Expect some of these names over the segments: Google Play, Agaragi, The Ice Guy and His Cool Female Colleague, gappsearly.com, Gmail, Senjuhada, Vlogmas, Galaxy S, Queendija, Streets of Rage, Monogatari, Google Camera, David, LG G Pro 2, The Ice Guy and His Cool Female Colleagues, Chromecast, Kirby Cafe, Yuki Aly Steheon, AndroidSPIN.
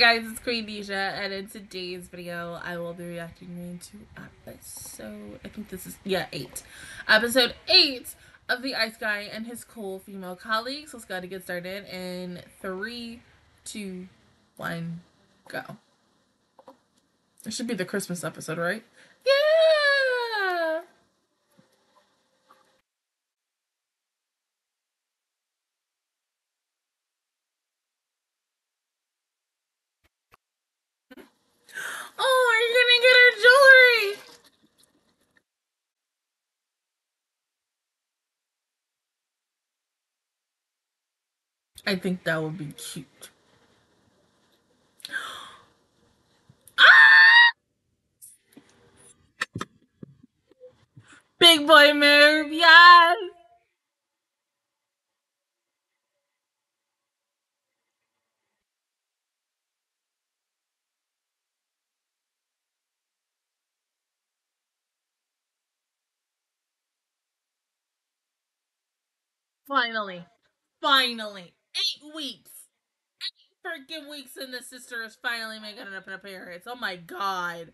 guys, it's Queendija, and in today's video, I will be reacting to episode, I think this is, yeah, 8. Episode 8 of The Ice Guy and His Cool Female Colleagues. Let's go ahead and get started in 3, 2, 1, go. This should be the Christmas episode, right? Yeah! I think that would be cute. Ah! Big boy move, yes! Finally. Finally. 8 weeks! 8 freaking weeks and the sister is finally making it up an appearance. Oh my god.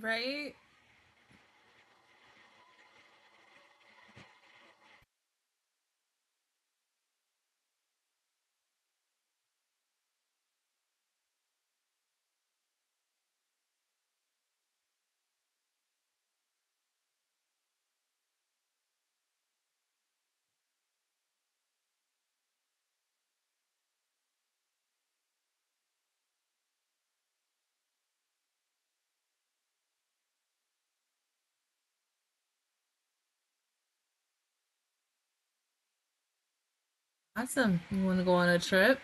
Right? Awesome. You want to go on a trip?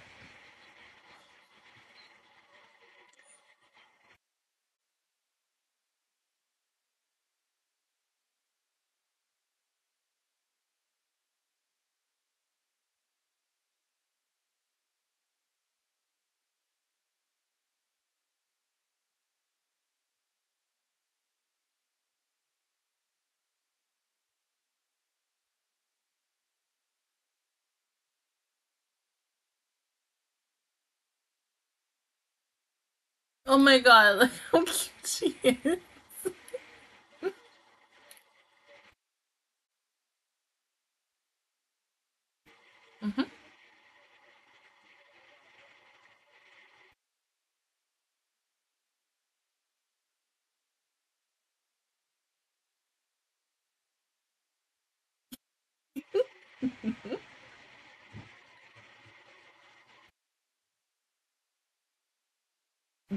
Oh my god, look how cute she is.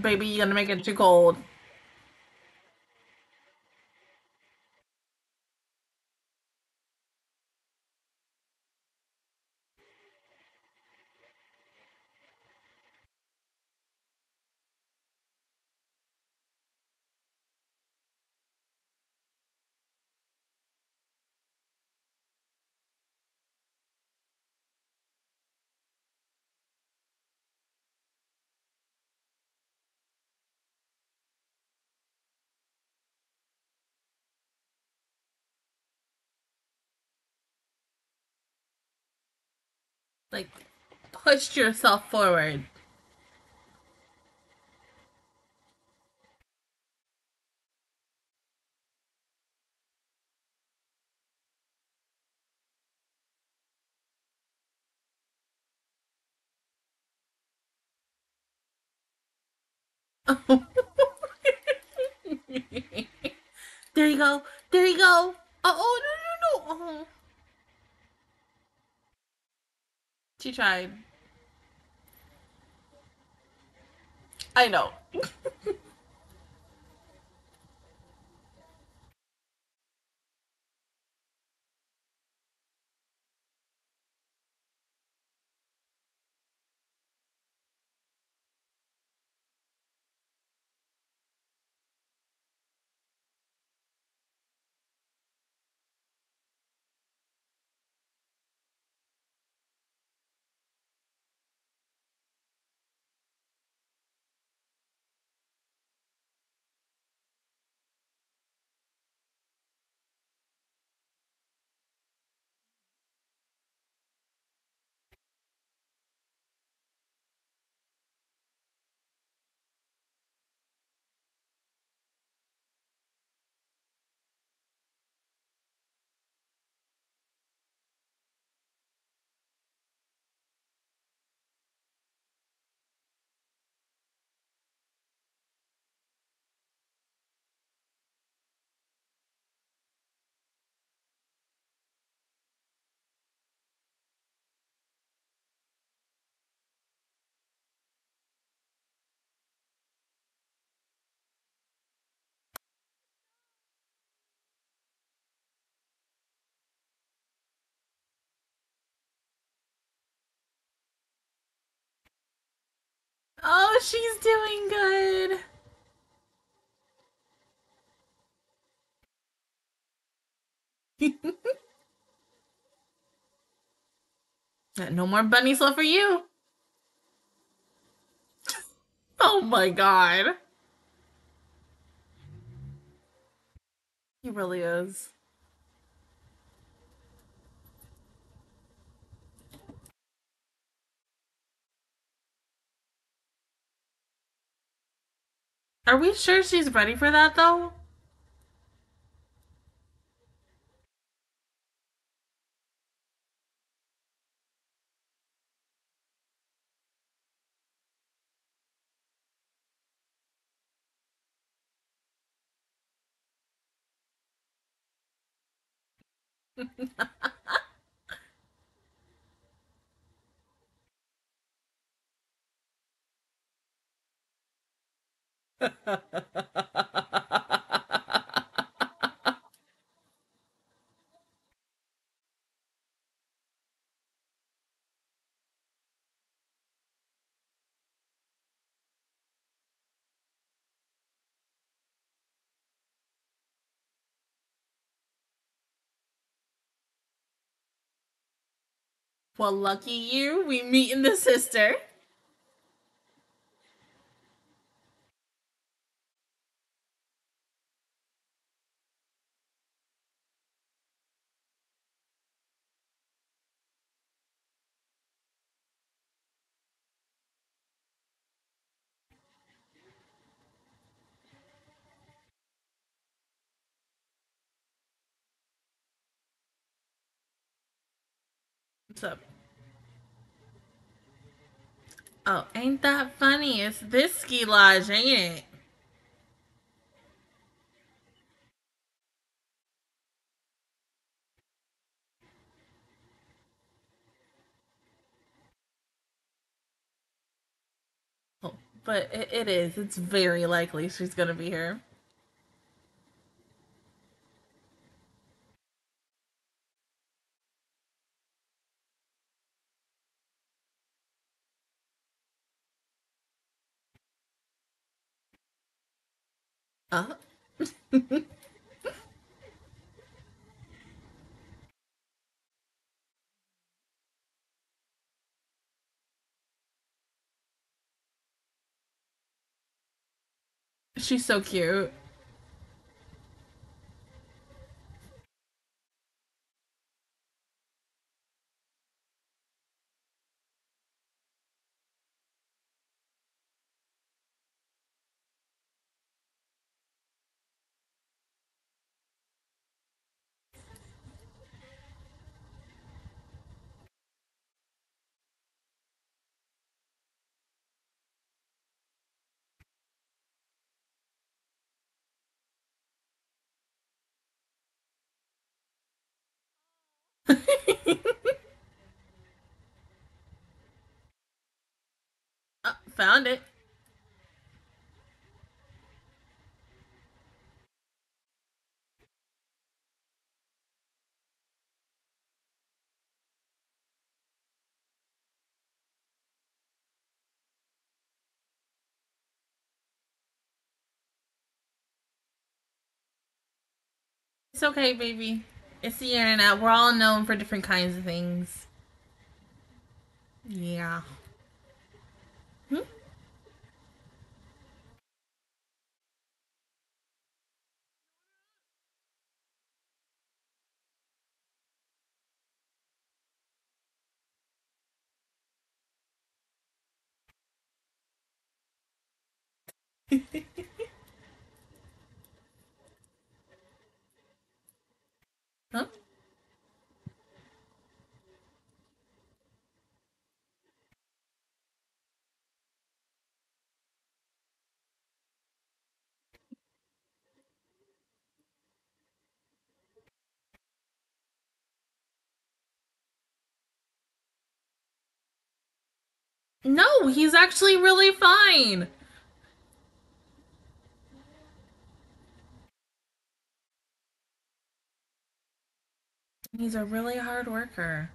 Baby, you're gonna make it too cold. Like, push yourself forward. There you go. There you go. Oh, no, no, no. Oh. She tried. I know. Oh, she's doing good. No more bunny slow for you. Oh my God. He really is. Are we sure she's ready for that, though? Well, lucky you, we meet in the sister. What's up? Oh, ain't that funny? It's this ski lodge, ain't it? But it is. It's very likely she's going to be here. She's so cute. Found it. It's okay, baby. It's the internet. We're all known for different kinds of things. Yeah. Huh? No, he's actually really fine. He's a really hard worker.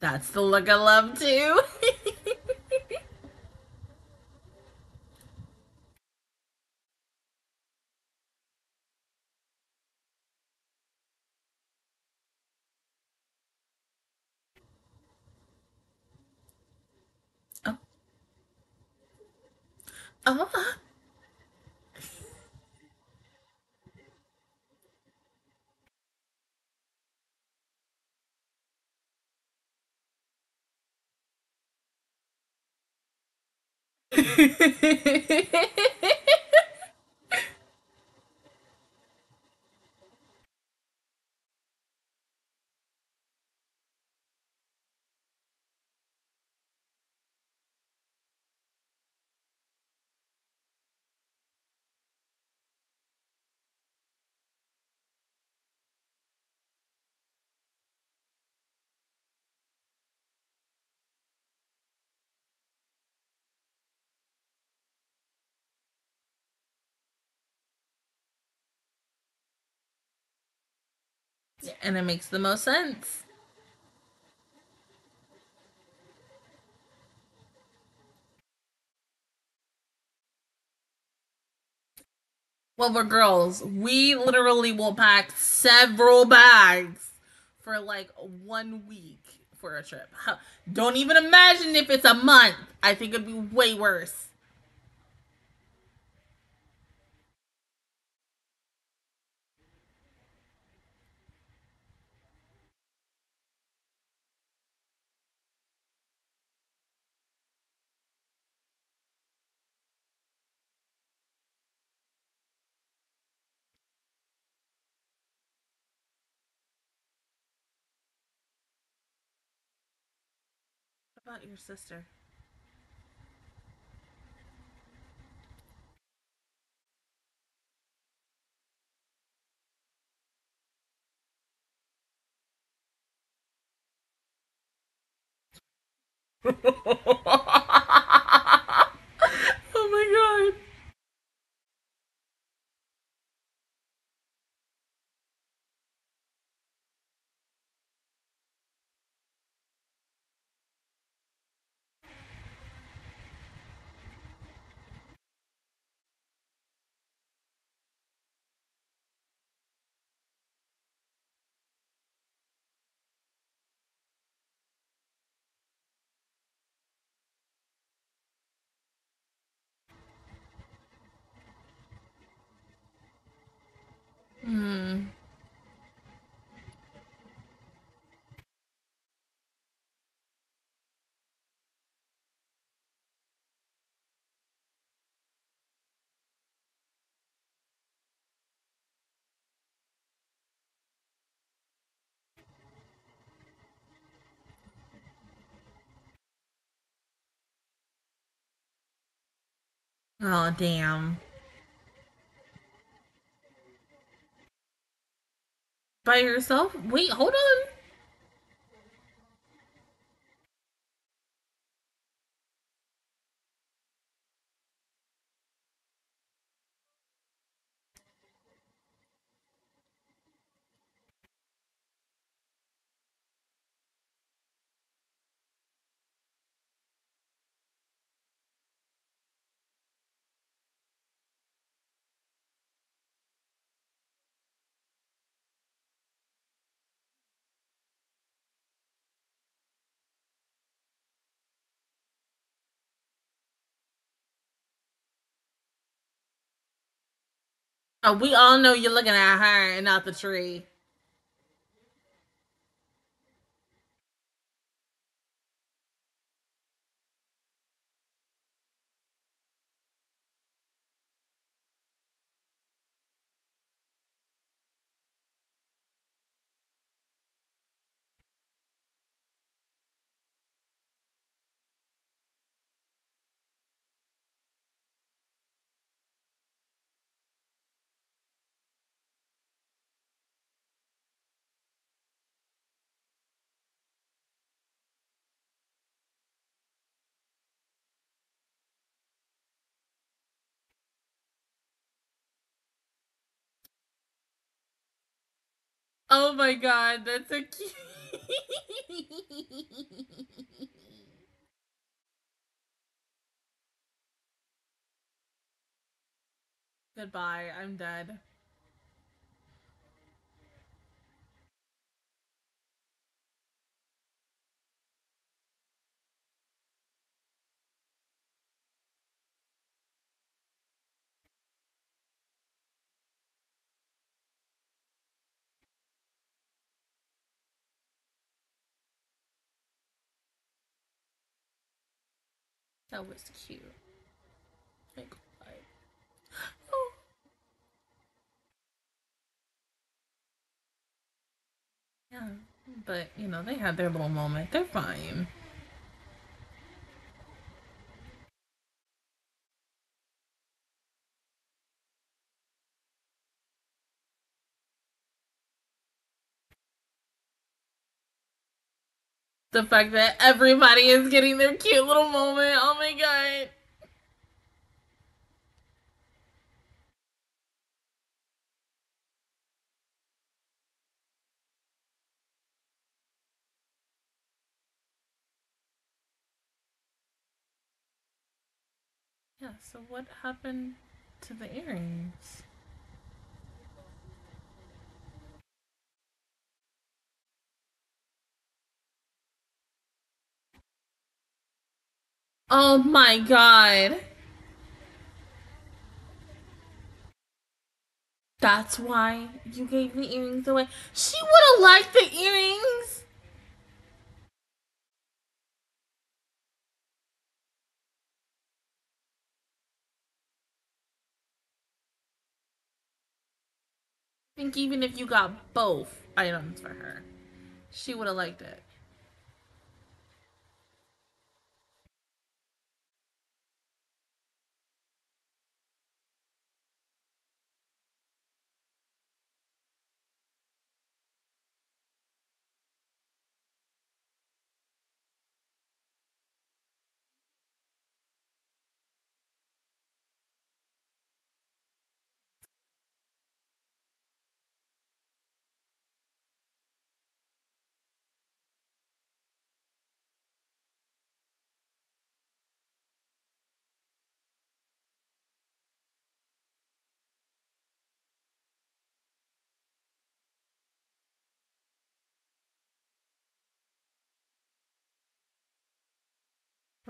That's the look I love too. Oh. And it makes the most sense. Well, we're girls. We literally will pack several bags for like 1 week for a trip. Don't even imagine if it's a month. I think it'd be way worse. not your sister. Oh my god. Oh, damn. By yourself? Wait, hold on. Oh, we all know you're looking at her and not the tree. Oh my god, that's so cute. Goodbye, I'm dead. That was cute. Like, oh. Yeah, but you know, they had their little moment. They're fine. The fact that everybody is getting their cute little moment. Oh my god. Yeah, so what happened to the earrings? Oh my god. That's why you gave the earrings away. She would have liked the earrings. I think even if you got both items for her, she would have liked it.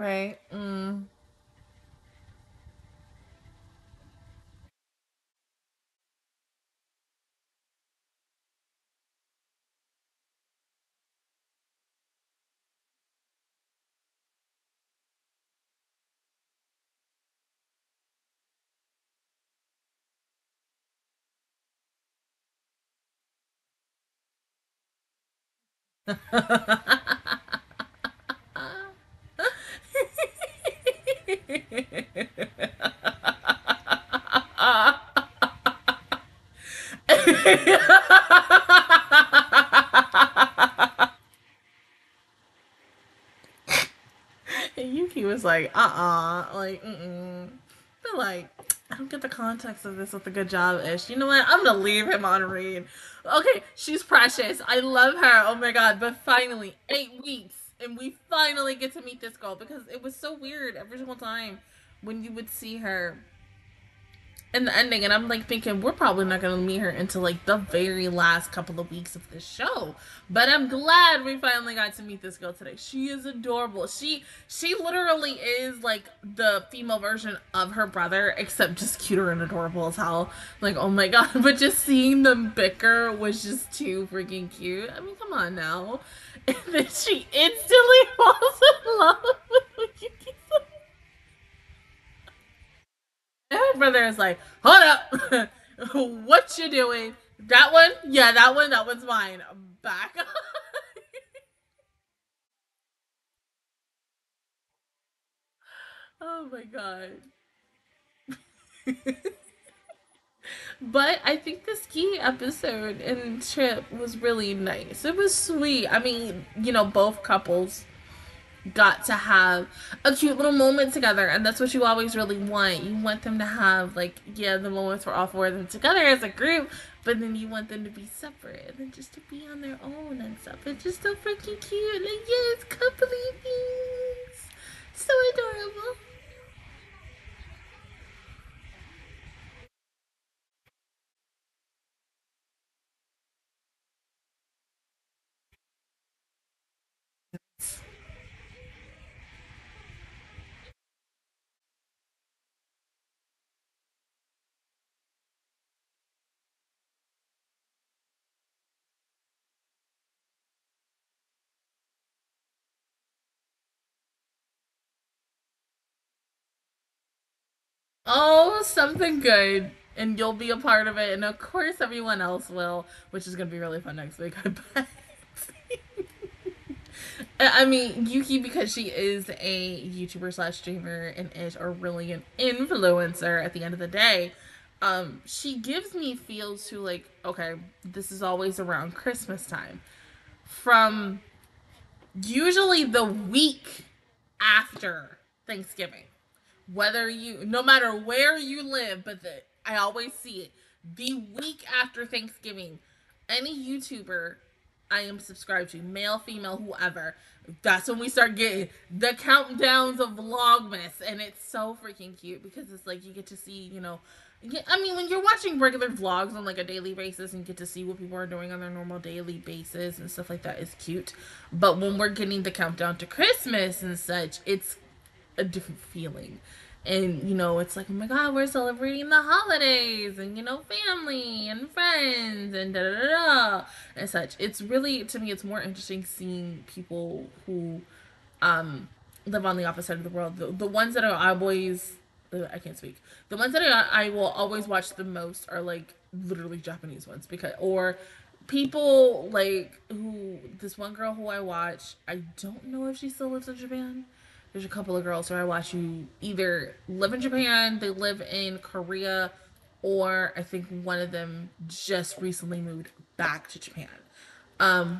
Right. Yuki was like, like, But like, I don't get the context of this with a good job ish. You know what? I'm gonna leave him on read. Okay, she's precious. I love her. Oh my god. But finally, 8 weeks, and we finally get to meet this girl, because it was so weird every single time when you would see her in the ending, and I'm like thinking we're probably not gonna meet her until like the very last couple of weeks of the show. But I'm glad we finally got to meet this girl today. She is adorable. She literally is like the female version of her brother, except just cuter and adorable as hell. Like, oh my god, but just seeing them bicker was just too freaking cute. I mean, come on now. And then she instantly falls in love with Yuki. Her brother is like, hold up, what you doing? That one? Yeah, that one's mine. Back up. Oh my god. But I think the ski episode and trip was really nice. It was sweet. I mean, you know, both couples got to have a cute little moment together, and that's what you always really want. You want them to have, like, yeah, the moments where all four of them together as a group, but then you want them to be separate and then just to be on their own and stuff. It's just so freaking cute. Like, yes, couple things. So adorable. Oh, something good, and you'll be a part of it, and of course everyone else will, which is gonna be really fun next week, I bet. I mean, Yuki, because she is a YouTuber / streamer and is really an influencer at the end of the day, she gives me feels to, like, okay, this is always around Christmas time, from usually the week after Thanksgiving. Whether you, no matter where you live, but I always see it, the week after Thanksgiving, any YouTuber I am subscribed to, male, female, whoever, that's when we start getting the countdowns of Vlogmas, and it's so freaking cute, because it's like, you get to see, you know, I mean, when you're watching regular vlogs on like a daily basis and get to see what people are doing on their normal daily basis and stuff like that, is cute, but when we're getting the countdown to Christmas and such, it's a different feeling. And you know, it's like, oh my god, we're celebrating the holidays, and you know, family and friends and da da da, da and such. It's really, to me, it's more interesting seeing people who live on the opposite side of the world. The ones that I always, I can't speak, the ones that I will always watch the most are like literally Japanese ones, because, or people like, who, this one girl who I watch, I don't know if she still lives in Japan. There's a couple of girls who I watch who either live in Japan, they live in Korea, or I think one of them just recently moved back to Japan.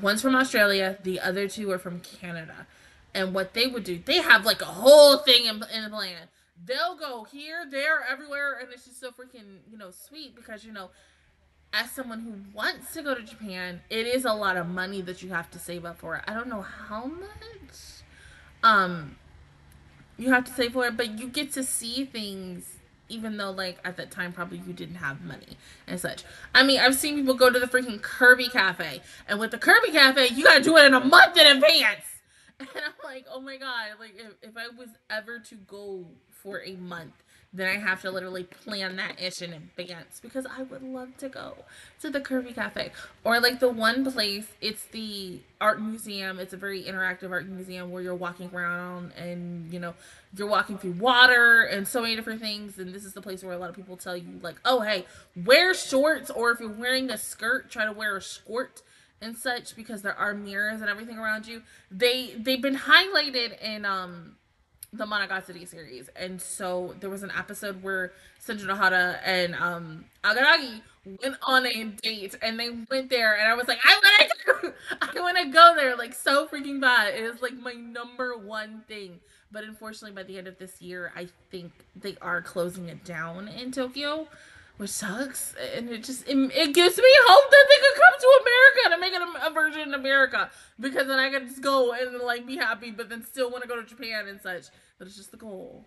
One's from Australia, the other two are from Canada. And what they would do, they have like a whole thing in the plan. They'll go here, there, everywhere, and it's just so freaking, you know, sweet, because, you know, as someone who wants to go to Japan, it is a lot of money that you have to save up for it. I don't know how much. You have to save for it, but you get to see things, even though, like, at that time, probably you didn't have money and such. I mean, I've seen people go to the freaking Kirby Cafe, and with the Kirby Cafe, you gotta do it in a month in advance. And I'm like, oh my god, like if I was ever to go for a month, then I have to literally plan that ish in advance, because I would love to go to the Kirby Cafe. Or like the one place, it's the art museum. It's a very interactive art museum where you're walking around and, you know, you're walking through water and so many different things. And this is the place where a lot of people tell you like, oh, hey, wear shorts, or if you're wearing a skirt, try to wear a skirt and such, because there are mirrors and everything around you. They've been highlighted in the Monogatari series, and so there was an episode where Senjuhada and Agaragi went on a date, and they went there, and I was like, I want to go there, like, so freaking bad. It is like my number one thing. But unfortunately, by the end of this year, I think they are closing it down in Tokyo, which sucks. And it gives me hope that they could come to America to make it a version in America, because then I could just go and like be happy, but then still want to go to Japan and such. But it's just the goal.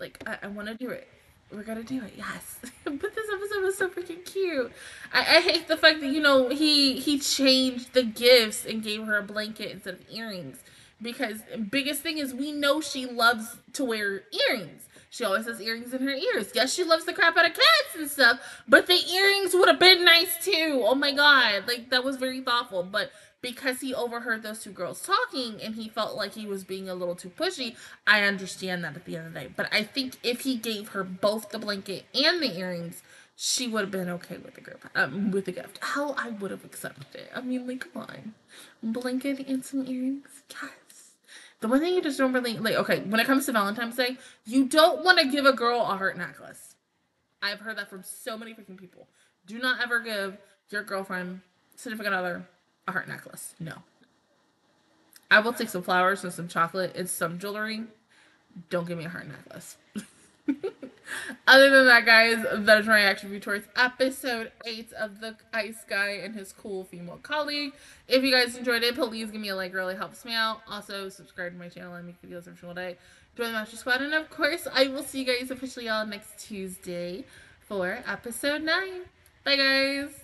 Like I want to do it. We're gonna do it, yes. But this episode was so freaking cute. I hate the fact that, you know, he changed the gifts and gave her a blanket instead of earrings, because biggest thing is we know she loves to wear earrings. She always has earrings in her ears. Yes, she loves the crap out of cats and stuff, but the earrings would have been nice too. Oh my god, like that was very thoughtful. But because he overheard those two girls talking and he felt like he was being a little too pushy, I understand that at the end of the day. But I think if he gave her both the blanket and the earrings, she would have been okay with the gift. How I would have accepted it. I mean, like, come on, blanket and some earrings, yes. The one thing you just don't really, like, okay, when it comes to Valentine's Day, you don't want to give a girl a heart necklace. I've heard that from so many freaking people. Do not ever give your girlfriend, significant other, a heart necklace. No. I will take some flowers and some chocolate and some jewelry. Don't give me a heart necklace. Other than that, guys, that is my reaction review towards episode 8 of The Ice Guy and His Cool Female Colleague. If you guys enjoyed it, please give me a like. It really helps me out. Also, subscribe to my channel. I make videos every single day. Join the Master Squad. And, of course, I will see you guys officially all next Tuesday for episode 9. Bye, guys.